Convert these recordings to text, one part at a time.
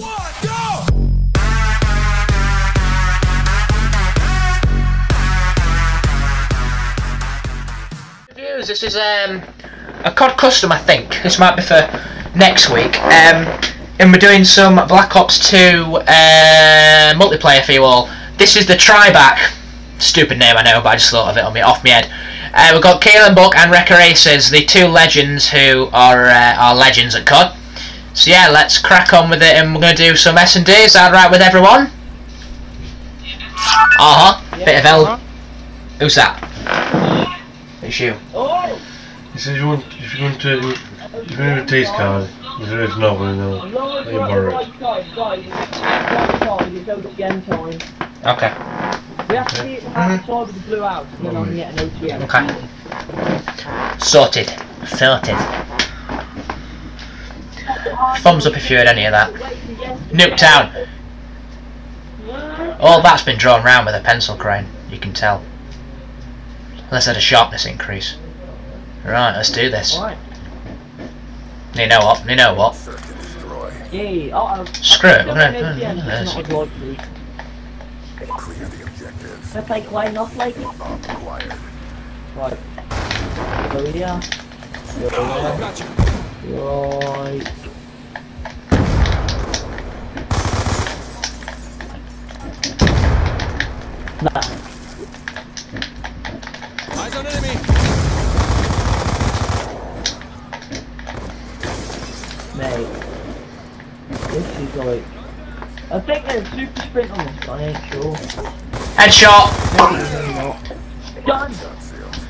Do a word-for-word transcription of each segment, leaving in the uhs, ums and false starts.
one, go! This is um, a C O D custom, I think. This might be for next week. Um, and we're doing some Black Ops two uh, multiplayer for you all. This is the Tryback. Stupid name, I know, but I just thought of it on me, off my head. Uh, we've got Keelan Buck and Reqqer_Acez, the two legends who are uh, our legends at C O D. So yeah, let's crack on with it, and we're going to do some S and D. Is that right with everyone? Uh-huh. Bit of L... Who's that? It's you. He says you want, if you're going to, if you're going to taste card, there is no one, no. Let me borrow it. Okay. We have to get a sword with the blue out, and then I can get an O T M. Okay. Sorted. Sorted. Thumbs up if you heard any of that. Nuketown. All that's been drawn round with a pencil crane, you can tell. Unless I had a sharpness increase. Right, let's do this. You know what? You know what? Screw it. Clear the objective. But like, why not like it? Right. So yeah. Right. Nah. Eyes on enemy. Mate, this is like, I think there's super sprint on this guy, ain't sure. Headshot. Done.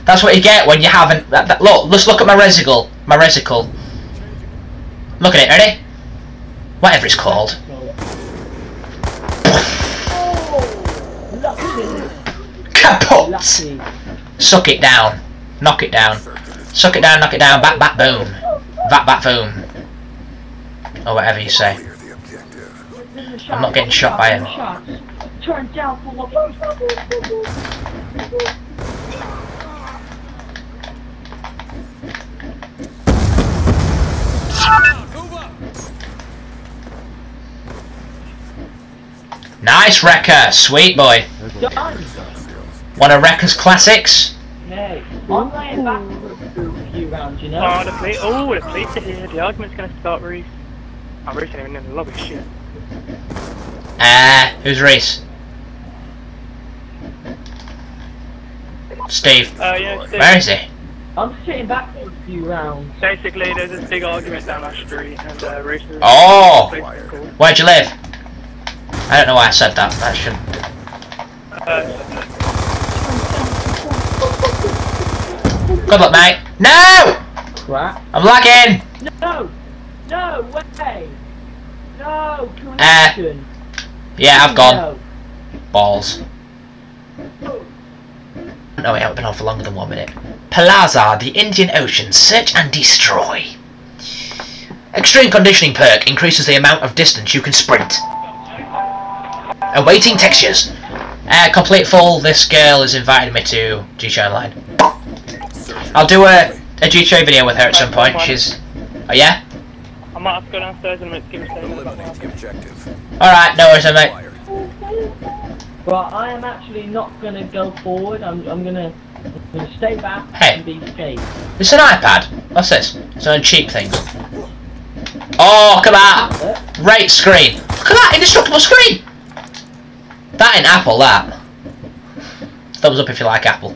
That's what you get when you haven't. That, that, look, let's look at my reticle. My reticle. Look at it. Ready? Whatever it's called. Kaput! Suck it down. Knock it down. Suck it down, knock it down. Bat, bat, boom. Bat, bat, boom. Or whatever you say. I'm not getting shot by him. Nice, Reqqer. Sweet boy. One of Reqqer's classics. Hey, I'm laying back for a few rounds, you know. Oh, the police! Oh, the police are here. The argument's going to start, Reese. Oh, Reese ain't even in the lobby, shit. Ah, uh, who's Reese? Steve. Oh, uh, yeah, Steve. Where is he? I'm sitting back for a few rounds. Basically, there's this big argument down our street, and uh, Reese is... Oh! Where'd you live? I don't know why I said that. That shouldn't... Uh... Good luck, mate. No! Crap. I'm lagging! No! No way! No! Connection! Uh, yeah, I've gone. No. Balls. No, wait, I haven't been on for longer than one minute. Palazar, the Indian Ocean, search and destroy. Extreme conditioning perk increases the amount of distance you can sprint. Awaiting textures. Uh, complete full, this girl has invited me to G-Shine Line. I'll do a, a G T A video with her at some point. She's... Oh yeah? I might have to go downstairs in a minute to give her a... Alright, no worries, mate. Well, I am actually not going to go forward. I'm, I'm going to stay back hey. and be safe. It's an iPad. What's this? It's on cheap things. Oh, look at that! Right screen. Look at that! Indestructible screen! That ain't Apple, that. Thumbs up if you like Apple.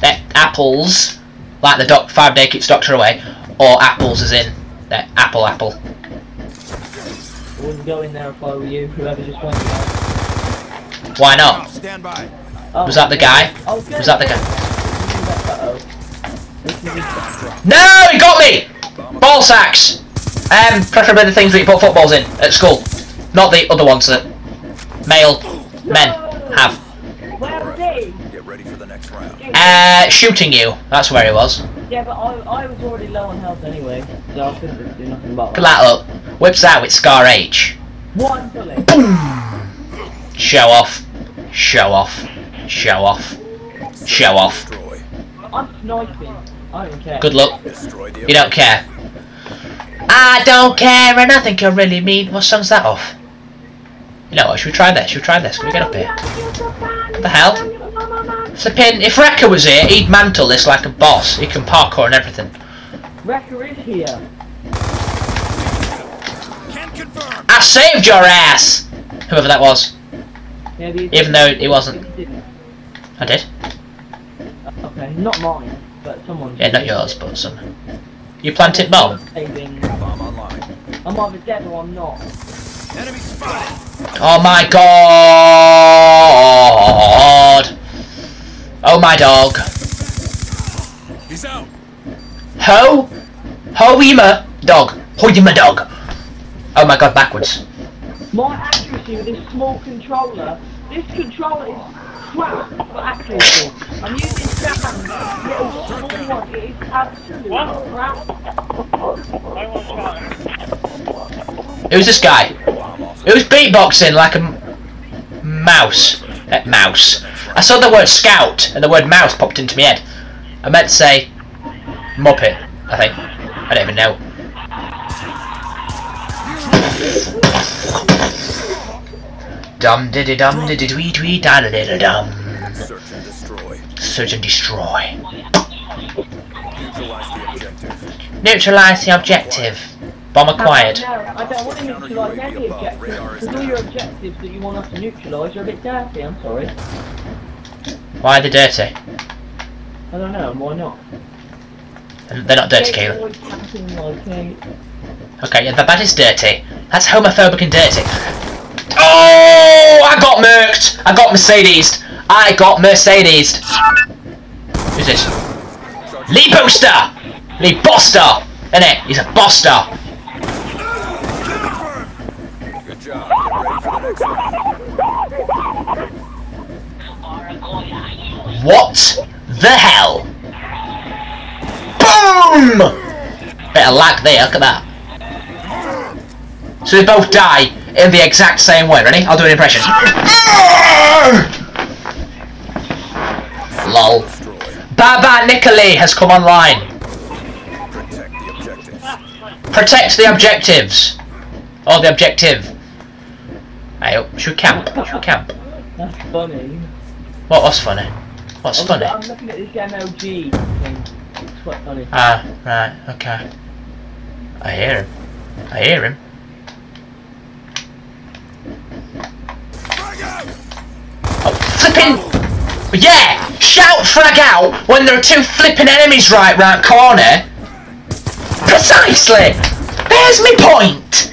They're apples, like the doc, five day keeps doctor away, or apples as in they're apple apple. I wouldn't go in there if I were you, whoever just went there. Why not? Stand by. Oh, was that the guy? Oh, was that the guy? Uh-oh. No, he got me! Ball sacks! Um, preferably the things that you put footballs in at school, not the other ones that male men have. Uh, shooting you. That's where he was. Yeah, but I, I was already low on health anyway, so I couldn't do nothing about that. That up. Whips out with Scar H. One bullet. Boom. Show off. Show off. Show off. Show off. I'm sniping. I don't care. Good luck. You don't care. I don't care, and I think you're really mean. What song's that off? You know what, should we try this? Should we try this? Can we get up here? What the hell? Flippin', if Reqqer was here, he'd mantle this like a boss. He can parkour and everything. Reqqer is here. I saved your ass! Whoever that was. Yeah, even though it wasn't. I did. Okay, not mine, but someone. Yeah, not yours, but some. You planted bomb? I'm either dead or I'm not. Enemy spotted! Oh my god! Oh my dog! He's out! Ho! Ho-ima! Dog! Ho-ima dog! Oh my god, backwards. My accuracy with this small controller, this controller is crap for accuracy. I'm using Sam's little small one, it is absolutely crap. Who's this guy? Who's beatboxing like a m mouse? Uh, mouse. I saw the word scout and the word mouse popped into my head. I meant to say Muppet, I think. I don't even know. Dum diddy dum diddy dwee dwee da da da dum. Search and destroy. Search and destroy. Neutralize the objective. Neutralize the objective. Bomb acquired. No, no, I don't want to neutralize any objective. Because all your objectives that you want us to neutralize are a bit dirty, I'm sorry. Why are they dirty? I don't know, why not? They're not dirty, Keelan. Okay, yeah, that is dirty. That's homophobic and dirty. Oh, I got murked. I got Mercedesed. I got Mercedesed. Who's this? Lee Booster. Lee Boster. Isn't it? He's a Boster. Good job. What the hell? Boom! Bit of lag there. Look at that. So they both die in the exact same way. Ready? I'll do an impression. Lol. Baba Nicolai has come online. Protect the objectives. Protect the objectives. Or the objective. Hey, should we camp? Should we camp? That's funny. What was funny? What's I'm funny? I'm looking at this L M G thing. It's quite funny. Ah, right, okay. I hear him. I hear him. Oh, flipping! Yeah! Shout frag out when there are two flipping enemies right round corner! Precisely! There's me point!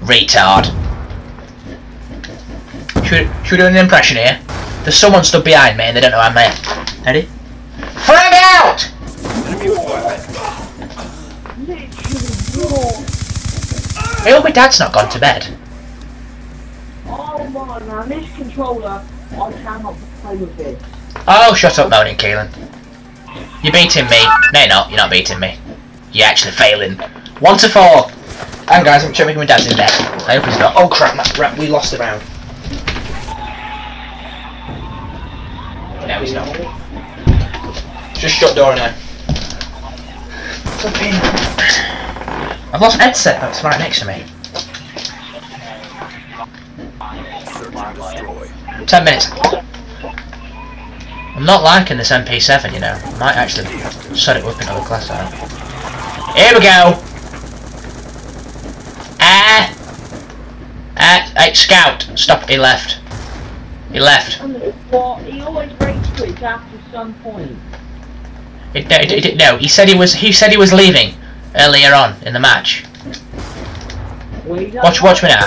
Retard. Should, should we do an impression here? There's someone stood behind me and they don't know I'm there. Ready? Frag out! I hope my dad's not gone to bed. Come on now, this controller, I cannot play with this. Oh, shut up moaning, Keelan. You're beating me. No, you're not. You're not beating me. You're actually failing. One to four. And guys, I'm checking my dad's in bed. I hope he's not. Oh crap, that's crap. We lost the round. No, he's not. Just shut door now. Flipping. I've lost headset. That's right next to me. Ten minutes. I'm not liking this M P seven, you know. I might actually set it up in another class. Out. Here we go. Ah, ah, hey, scout. Stop. He left. He left. Well, he always breaks quits after some point. It, no, it, it, no, he said he was. He said he was leaving earlier on in the match. Watch, watch me now.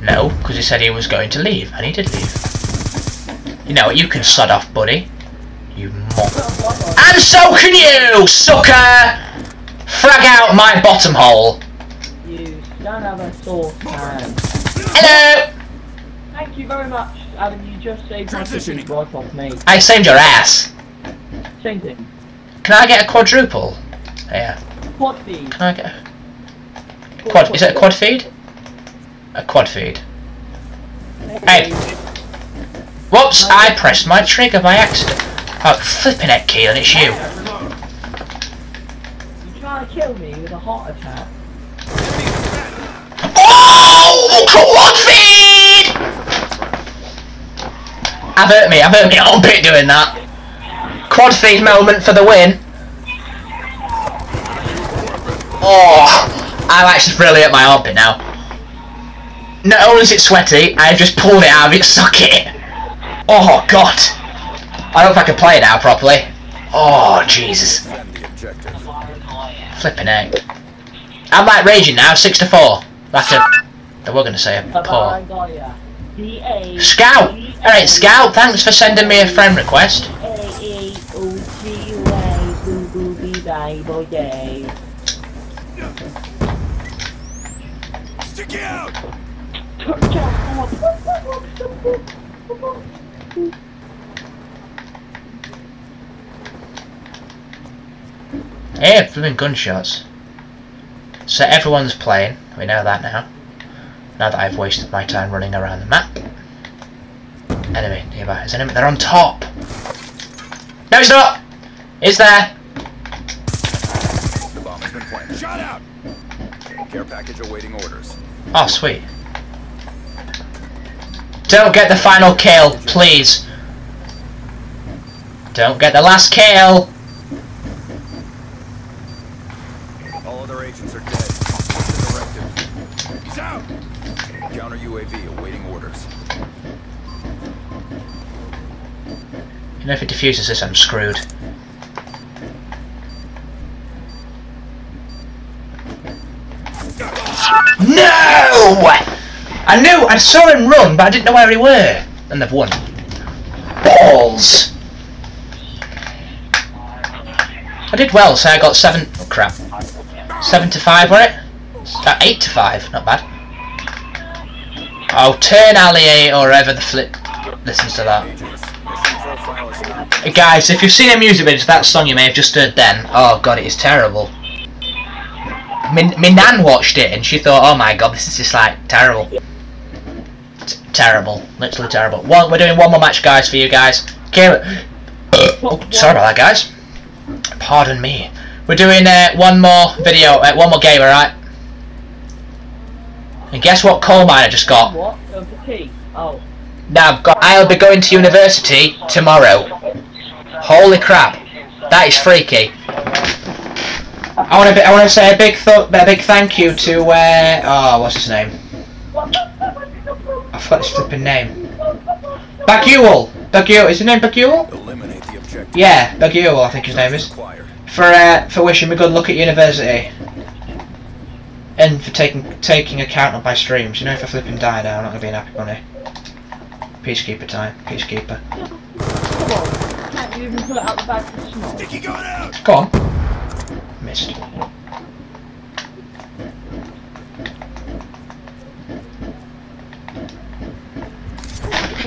No, because he said he was going to leave, and he did leave. You know what, you can sod off, buddy. You mock. And so can you, sucker! Frag out my bottom hole. You don't have a sore time. Hello! Thank you very much, Adam, you just saved my fishing right off me. I saved your ass. Same thing. Can I get a quadruple? Yeah. Quad feed. Can I get a... Quad, quad is it a quad feed? A quad feed. Hey! Whoops! I pressed my trigger by accident. Oh, flipping it, Keelan, it's you. trying to kill me with a heart attack. Oh, quad feed! I've hurt me, I've hurt me all bit doing that. Quad feed moment for the win. Oh, I'm actually really at my armpit now. Not only is it sweaty, I've just pulled it out of its socket. Oh god. I don't know if I can play it now properly. Oh Jesus. Flipping out. I'm like raging now, six to four. That's it. They were gonna say a paw. Scout! Alright, Scout, thanks for sending me a friend request. Stick out! Hey, flipping gunshots. So everyone's playing, we know that now. Now that I've wasted my time running around the map. Enemy nearby, is enemy? They're on top! No, he's not! He's there! The bomb has been planted. Shut out! Care package awaiting orders. Oh, sweet. Don't get the final kill, please. Don't get the last kill! All other agents are dead. Directive. He's out! Counter U A V awaiting orders. You know, if it defuses this, I'm screwed. No! I knew, I saw him run, but I didn't know where he were. And they've won. Balls! I did well, so I got seven. Oh crap. Seven to five, were it? Uh, eight to five, not bad. Oh, turn alley or whatever the flip listens to that. Guys, if you've seen a music video to that song you may have just heard then, oh god, it is terrible. My, my nan watched it and she thought, oh my god, this is just like terrible. T terrible. Literally terrible. Well, we're doing one more match, guys, for you guys. Keelan. Oh, sorry about that, guys. Pardon me. We're doing uh, one more video, uh, one more game, alright? And guess what Coleminer just got? What? Oh. Now, I've got, I'll be going to university tomorrow. Holy crap. That is freaky. I want to. I want to say a big, th a big thank you to. Uh, oh, what's his name? I forgot his flipping name. Baguel. Baguel. Is his name Baguel? Yeah, Baguel. I think his name is. For uh, for wishing me good luck at university. And for taking taking account of my streams. You know, if I flipping die now, I'm not gonna be an happy bunny. Peacekeeper time. Peacekeeper. Come on. Come on. Missed. Come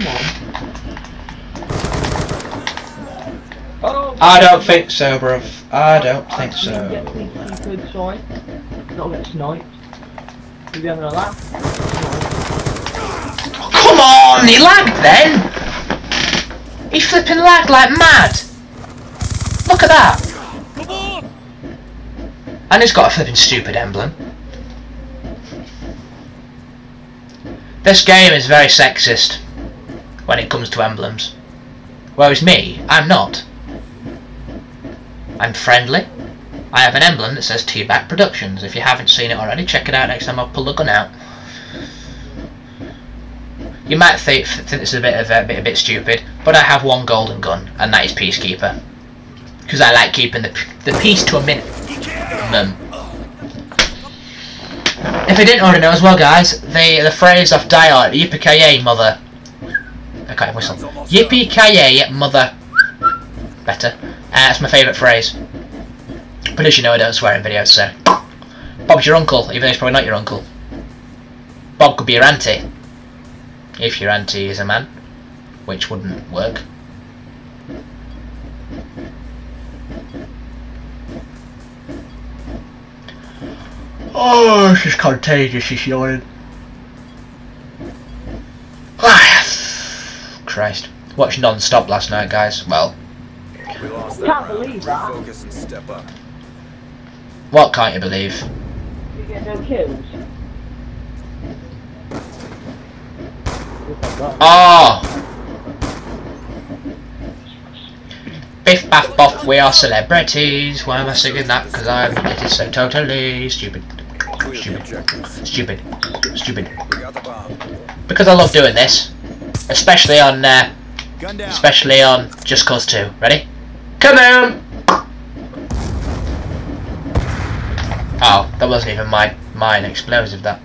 on. I don't think so, bruv. I don't think so. Not get sniped. Are you having a laugh? Come on, he lagged then! He flipping lagged like mad! Look at that! And it's got a flipping stupid emblem. This game is very sexist when it comes to emblems. Whereas me, I'm not. I'm friendly. I have an emblem that says Teabag Productions. If you haven't seen it already, check it out next time I'll pull the gun out. You might think, think this is a bit of a bit, a bit stupid, but I have one golden gun, and that is Peacekeeper. Because I like keeping the, the peace to a minute. Them. If you didn't already know as well, guys, the the phrase of die art, yippee-ki-yay, mother. I can't whistle. Yippee-ki-yay, mother. Better. Uh, that's my favourite phrase. But as you know, I don't swear in videos, so. Bob's your uncle, even though he's probably not your uncle. Bob could be your auntie. If your auntie is a man. Which wouldn't work. Oh, she's contagious, she's yawning. Christ. Watched non-stop last night, guys. Well. We lost that round. Refocus and step up. What can't you believe? You get no kills. Oh! Biff, baff, boff, we are celebrities. Why am I singing that? Because I'm it is so totally stupid. Stupid. Stupid. Stupid. Because I love doing this. Especially on, uh, especially on Just Cause two. Ready? Come on! Oh, that wasn't even my, mine explosive, that.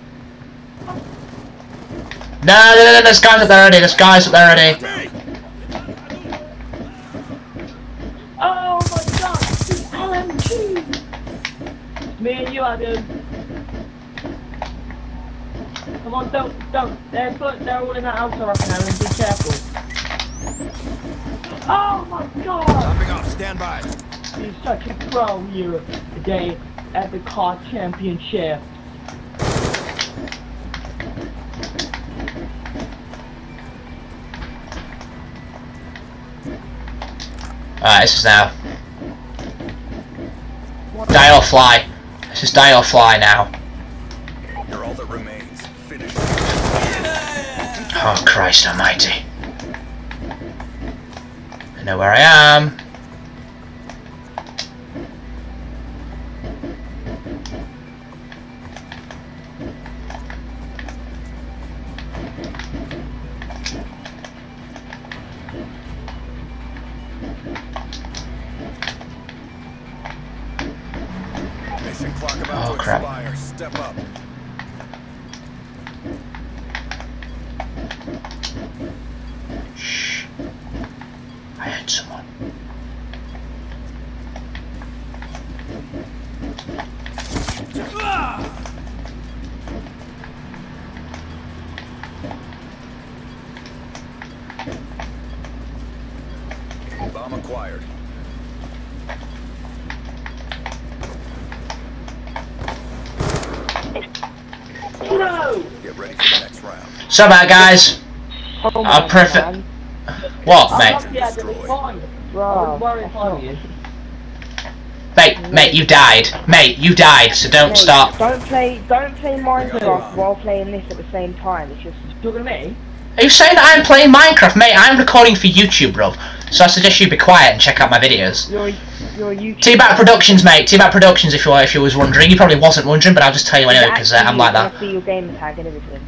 No, no, no, no, there's guys up there already, there's guys up there already. Oh my god, it's the L M G! Me and you, Adam. Come on, don't, don't. They're, they're all in that house right now, and be careful. Oh my god! Jumping off, stand by. He's such a pro here today at the C O D Championship. Alright, this is now. Die or fly. This is die or fly now. You're all that remains. Finish. Oh, Christ almighty. I know where I am. Oh crap. Step up. Shh. I heard someone. Bomb acquired. So bad, guys. Oh I prefer. Man. What, mate? Mate, mate, you died. Mate, you died. So don't hey, stop. Don't play, don't play Minecraft while playing this at the same time. It's just talking to me. Are you saying that I'm playing Minecraft, mate? I'm recording for YouTube, bro. So I suggest you be quiet and check out my videos. You're, you're YouTube. Teabag Productions, mate. Teabag Productions. If you if you was wondering, you probably wasn't wondering, but I'll just tell you anyway because uh, I'm like that. See your gamer tag and everything.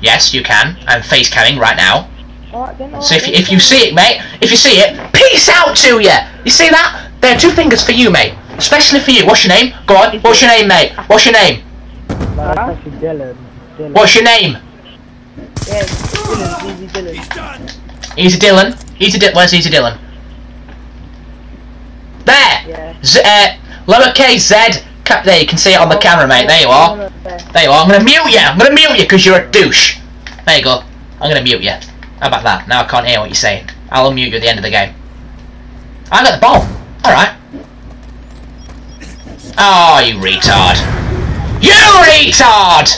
Yes, you can. I'm face camming right now. Right, then, right, so if, if you see it, mate, if you see it, peace out to you. You see that? There are two fingers for you, mate. Especially for you. What's your name? Go on. What's your name, mate? What's your name? Huh? What's your name? Yeah, Dylan. Easy Dylan. He's done. Easy Dylan. Easy Dylan. Where's Easy Dylan? There. Yeah. Z uh, lowercase Z. There, you can see it on the camera, mate. There you are. There you are. I'm gonna mute you. I'm gonna mute you because you're a douche. There you go. I'm gonna mute you. How about that? Now I can't hear what you're saying. I'll unmute you at the end of the game. I got the bomb. All right. Oh, you retard. You retard.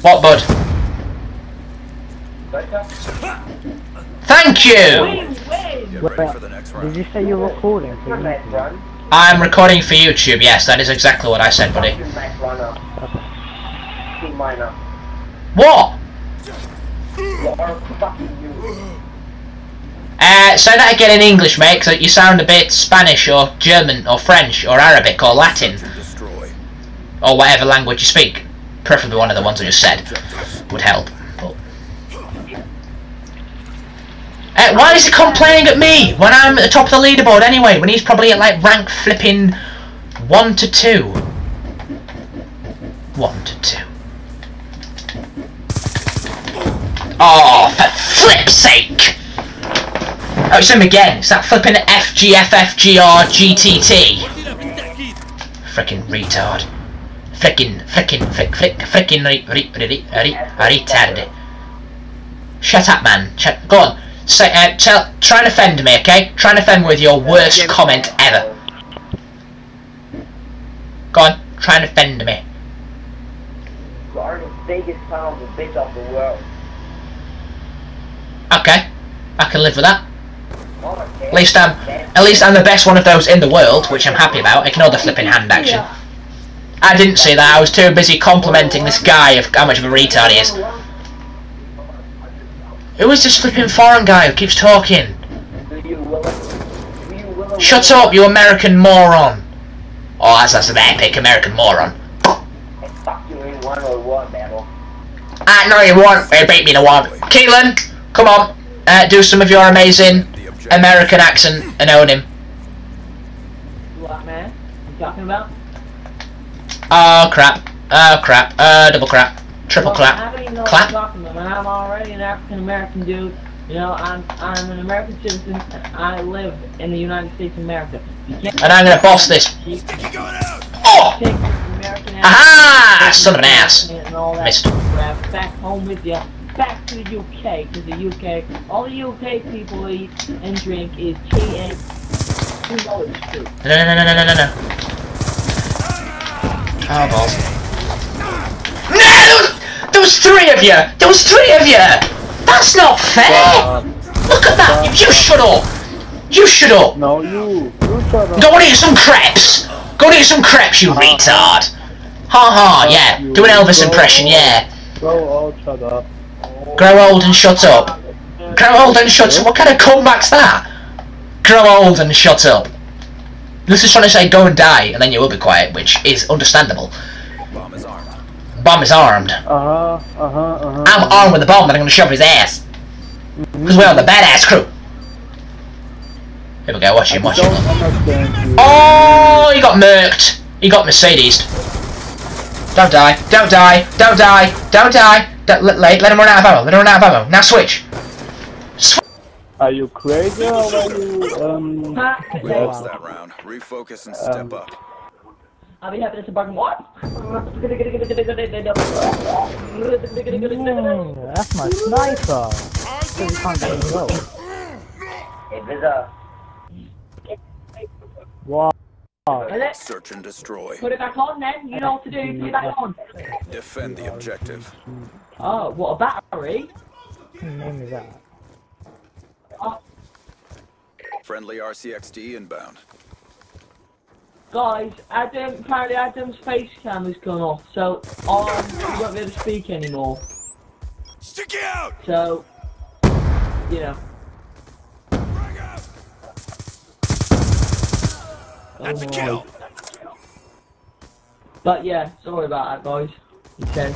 What, bud? Thank you. Did you say you're recording for YouTube? I'm recording for YouTube, yes, that is exactly what I said, buddy. What? Uh, say that again in English, mate, because you sound a bit Spanish, or German, or French, or Arabic, or Latin. Or whatever language you speak. Preferably one of the ones I just said would help. Uh, why is he complaining at me when I'm at the top of the leaderboard anyway, when he's probably at like rank flipping one to two? One to two. Oh, for flip's sake! Oh, it's him again. It's that flipping F G F F G R G T T. Frickin' retard. Frickin', frickin', frick, frick, frickin' re, re, re, re, re, retard. Shut up, man. Shut, go on. Say, uh, tell, try and offend me, okay? Try and offend me with your worst yeah, comment ever. Go on, try and offend me. You are the biggest pound of bitch of the world. Okay, I can live with that. At least I'm, at least I'm the best one of those in the world, which I'm happy about. Ignore the flipping hand action. I didn't see that. I was too busy complimenting this guy of how much of a retard he is. Who is this flipping foreign guy who keeps talking? Shut up, you American moron! Oh, that's, that's an epic American moron. I know you want. It beat me in a one. Keelan, come on, uh, do some of your amazing American accent and own him. What man? You talking about? Oh crap! Oh crap! Uh, double crap! Triple well, clap! How do you know clap! What I'm, talking about? I'm already an African American dude. You know, I'm I'm an American citizen. And I live in the United States of America. And I'm gonna boss this. You oh! Aha! Son of an ass! Missed. Back home with you. Back to the U K, because the U K, all the U K people eat and drink is tea and who knows it's true. No, no, no, no, no, no, no. Oh, balls. No! There was, there was three of you! There was three of you! That's not fair! Wow. Look at that! Wow. You shut up! You shut up! No, you. You shut up. Go and eat some crepes! Go and eat some crepes, you uh, retard! Ha ha, yeah. You. Do an Elvis go impression, old. Yeah. Go all shut up. Grow old and shut up. Grow old and shut up. What kind of comeback's that? Grow old and shut up. This is trying to say go and die, and then you will be quiet, which is understandable. Bomb is armed. Bomb is armed. Uh-huh, uh-huh, uh-huh. I'm armed with a bomb, and I'm going to shove his ass. Because we're on the badass crew. Here we go, watch him, watch him. Oh, he got murked. He got Mercedes'd. Don't die, don't die, don't die, don't die. Let, let, let him run out of ammo, let him run out of ammo. Now switch! Sw are you crazy or are you, um... We lost that round. Refocus and step um. up. I'll be happy to bargain what? Mm, that's my sniper! You can't get him low. Hey, Vizza. Wow. Search and destroy. Put it back on then, you know what to do, put it back on. Defend the objective. Oh, what a battery! What name is that? Oh. Friendly R C X D inbound. Guys, Adam, apparently Adam's face cam has gone off, so I won't be able to speak anymore. Stick it out! So, you know. That's a kill! But yeah, sorry about that, guys. He's dead.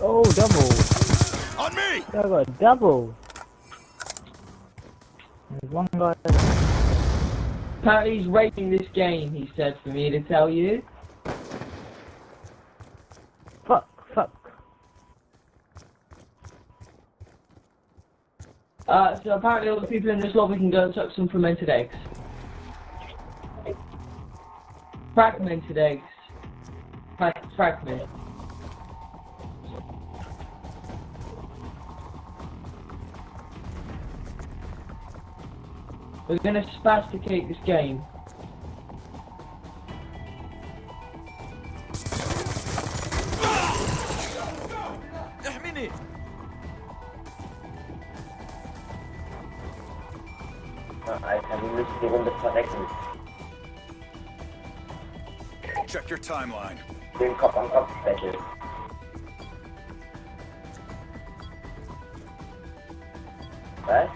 Oh, double! On me! I got a double! There's one guy. Apparently he's rating this game, he said for me to tell you. Fuck, fuck. Uh, so apparently all the people in this lobby can go and suck some fermented eggs. Fragmented eggs. Fra fragment. We're going to spasticate this game. I have missed even the connection. Check your timeline. Right?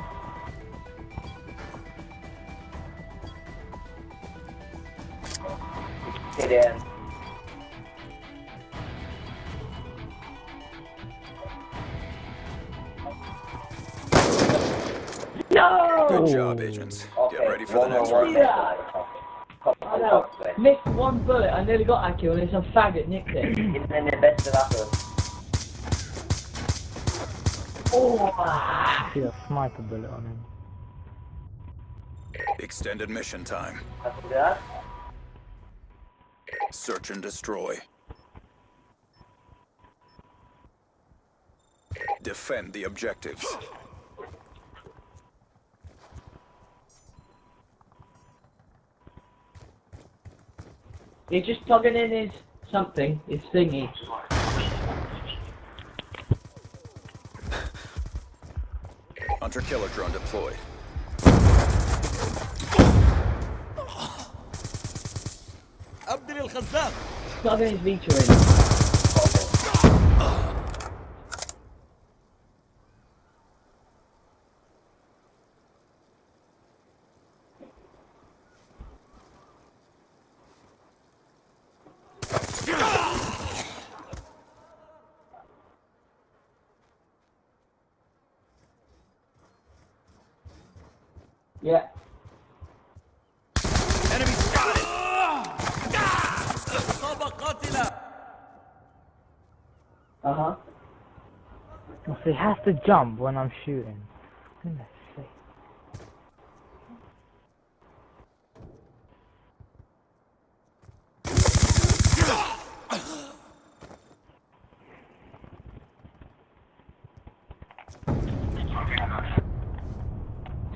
Then. No! Good job, agents. Okay. Get ready for one the next round. Yeah. I know. Missed one bullet. I nearly got that kill, and some faggot nicked it. Oh! I see a sniper bullet on him. Extended mission time. Search and destroy. Defend the objectives. He's just plugging in his something, his thingy. Hunter killer drone deployed. الخزام. Starting featuring. Yeah. Enemy spotted. Uh huh. Well, he has to jump when I'm shooting. Goodness sake.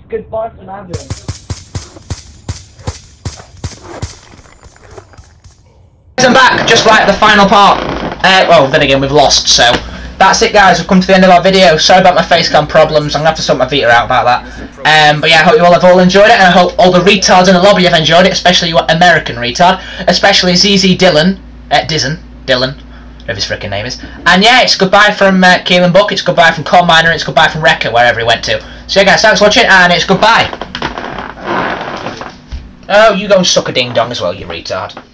Goodbye for an ambulance. I'm back, just right at the final part. Uh, well, then again, we've lost, so that's it, guys. We've come to the end of our video. Sorry about my face cam problems. I'm gonna have to sort my Vita out about that. Um, but yeah, I hope you all have all enjoyed it, and I hope all the retards in the lobby have enjoyed it, especially you American retard, especially Z Z Dylan, uh, Dizzen, Dylan. Whatever his freaking name is. And yeah, it's goodbye from uh, Keelan Buck, it's goodbye from Coleminer, and it's goodbye from Reqqer, wherever he went to. So yeah, guys, thanks for watching, and it's goodbye. Oh, you go and suck a ding-dong as well, you retard.